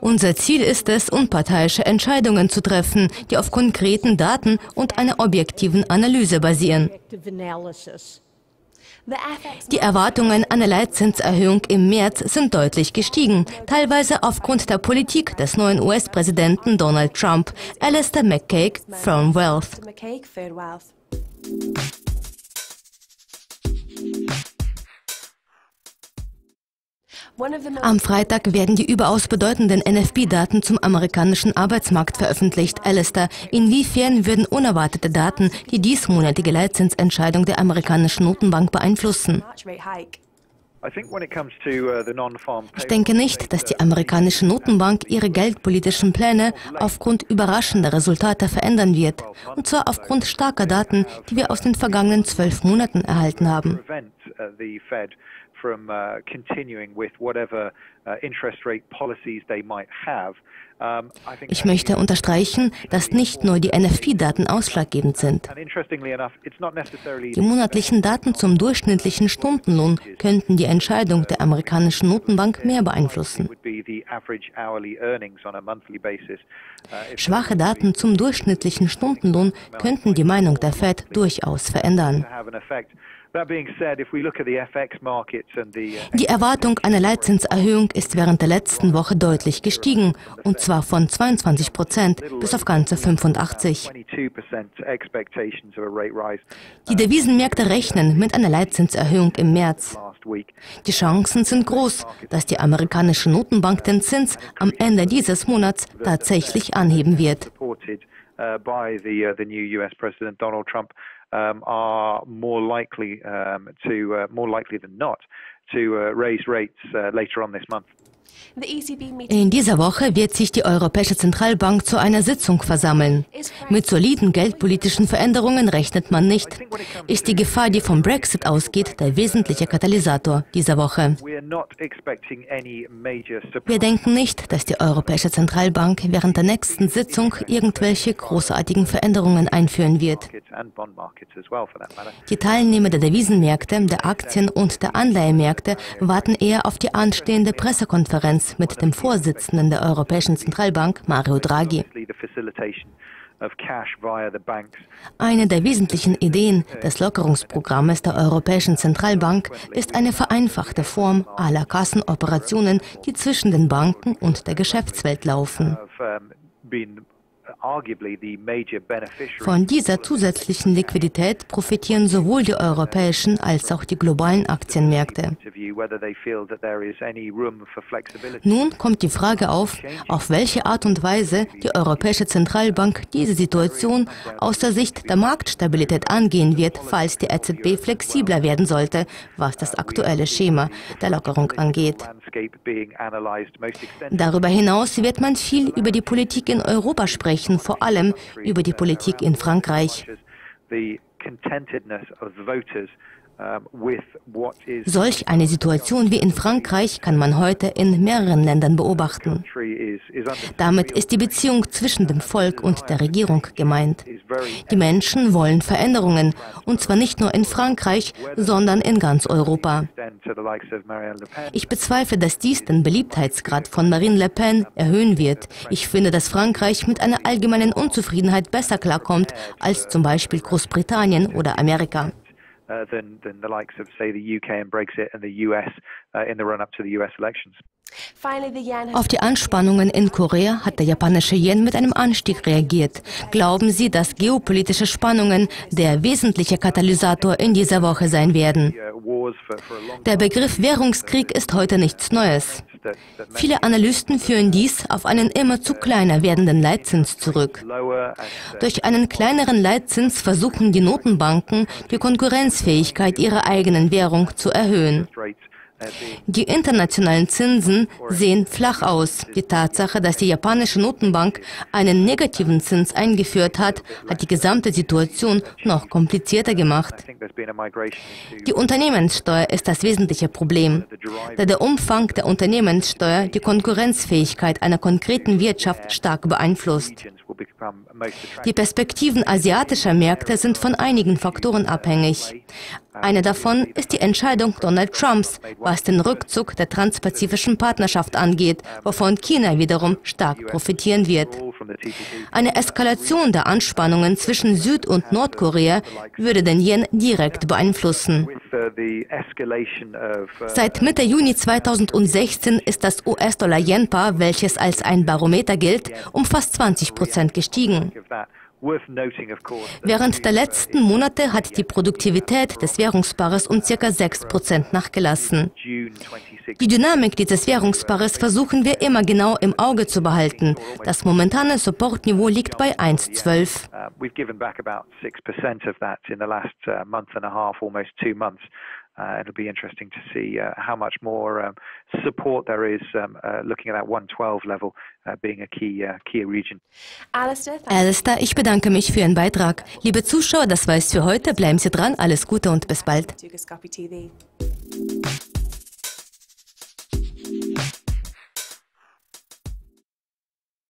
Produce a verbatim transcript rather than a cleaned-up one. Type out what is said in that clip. Unser Ziel ist es, unparteiische Entscheidungen zu treffen, die auf konkreten Daten und einer objektiven Analyse basieren. Die Erwartungen einer Leitzinserhöhung im März sind deutlich gestiegen, teilweise aufgrund der Politik des neuen U S-Präsidenten Donald Trump. Alastair McCaig, Firm Wealth. Am Freitag werden die überaus bedeutenden N F P-Daten zum amerikanischen Arbeitsmarkt veröffentlicht. Alastair, inwiefern würden unerwartete Daten die diesmonatige Leitzinsentscheidung der amerikanischen Notenbank beeinflussen? Ich denke nicht, dass die amerikanische Notenbank ihre geldpolitischen Pläne aufgrund überraschender Resultate verändern wird, und zwar aufgrund starker Daten, die wir aus den vergangenen zwölf Monaten erhalten haben. From uh, continuing with whatever uh, interest rate policies they might have. Um, I think. Ich möchte unterstreichen, dass nicht nur die N F P-Daten ausschlaggebend sind. Die monatlichen Daten zum durchschnittlichen Stundenlohn könnten die Entscheidung der amerikanischen Notenbank mehr beeinflussen. Schwache Daten zum durchschnittlichen Stundenlohn könnten die Meinung der Fed durchaus verändern. Die Erwartung einer Leitzinserhöhung ist während der letzten Woche deutlich gestiegen, und zwar von zweiundzwanzig Prozent bis auf ganze fünfundachtzig. Die Devisenmärkte rechnen mit einer Leitzinserhöhung im März. Die Chancen sind groß, dass die amerikanische Notenbank den Zins am Ende dieses Monats tatsächlich anheben wird. Um, are more likely um, to uh, more likely than not to uh, raise rates uh, later on this month. In dieser Woche wird sich die Europäische Zentralbank zu einer Sitzung versammeln. Mit soliden geldpolitischen Veränderungen rechnet man nicht. Ist die Gefahr, die vom Brexit ausgeht, der wesentliche Katalysator dieser Woche. Wir denken nicht, dass die Europäische Zentralbank während der nächsten Sitzung irgendwelche großartigen Veränderungen einführen wird. Die Teilnehmer der Devisenmärkte, der Aktien- und der Anleihemärkte warten eher auf die anstehende Pressekonferenz mit dem Vorsitzenden der Europäischen Zentralbank, Mario Draghi. Eine der wesentlichen Ideen des Lockerungsprogrammes der Europäischen Zentralbank ist eine vereinfachte Form aller Kassenoperationen, die zwischen den Banken und der Geschäftswelt laufen. Von dieser zusätzlichen Liquidität profitieren sowohl die europäischen als auch die globalen Aktienmärkte. Nun kommt die Frage auf, auf welche Art und Weise die Europäische Zentralbank diese Situation aus der Sicht der Marktstabilität angehen wird, falls die E Z B flexibler werden sollte, was das aktuelle Schema der Lockerung angeht. Darüber hinaus wird man viel über die Politik in Europa sprechen, vor allem über die Politik in Frankreich. Solch eine Situation wie in Frankreich kann man heute in mehreren Ländern beobachten. Damit ist die Beziehung zwischen dem Volk und der Regierung gemeint. Die Menschen wollen Veränderungen, und zwar nicht nur in Frankreich, sondern in ganz Europa. Ich bezweifle, dass dies den Beliebtheitsgrad von Marine Le Pen erhöhen wird. Ich finde, dass Frankreich mit einer allgemeinen Unzufriedenheit besser klarkommt als zum Beispiel Großbritannien oder Amerika. Than, than the likes of, say, the U K and Brexit and the U S uh, in the run-up to the U S elections. Auf die Anspannungen in Korea hat der japanische Yen mit einem Anstieg reagiert. Glauben Sie, dass geopolitische Spannungen der wesentliche Katalysator in dieser Woche sein werden? Der Begriff Währungskrieg ist heute nichts Neues. Viele Analysten führen dies auf einen immer zu kleiner werdenden Leitzins zurück. Durch einen kleineren Leitzins versuchen die Notenbanken, die Konkurrenzfähigkeit ihrer eigenen Währung zu erhöhen. Die internationalen Zinsen sehen flach aus. Die Tatsache, dass die japanische Notenbank einen negativen Zins eingeführt hat, hat die gesamte Situation noch komplizierter gemacht. Die Unternehmenssteuer ist das wesentliche Problem, da der Umfang der Unternehmenssteuer die Konkurrenzfähigkeit einer konkreten Wirtschaft stark beeinflusst. Die Perspektiven asiatischer Märkte sind von einigen Faktoren abhängig. Eine davon ist die Entscheidung Donald Trumps, was den Rückzug der transpazifischen Partnerschaft angeht, wovon China wiederum stark profitieren wird. Eine Eskalation der Anspannungen zwischen Süd- und Nordkorea würde den Yen direkt beeinflussen. Seit Mitte Juni zweitausendsechzehn ist das U S-Dollar-Yen-Paar, welches als ein Barometer gilt, um fast zwanzig Prozent gestiegen. Während der letzten Monate hat die Produktivität des Währungspaares um ca. sechs Prozent nachgelassen. Die Dynamik dieses Währungspaares versuchen wir immer genau im Auge zu behalten. Das momentane Supportniveau liegt bei eins Komma zwölf. Uh, it'll be interesting to see uh, how much more um, support there is um, uh, looking at that one twelve level uh, being a key, uh, key region. Alastair, Alastair, ich bedanke mich für Ihren Beitrag. Liebe Zuschauer, das war's für heute. Bleiben Sie dran. Alles Gute und bis bald.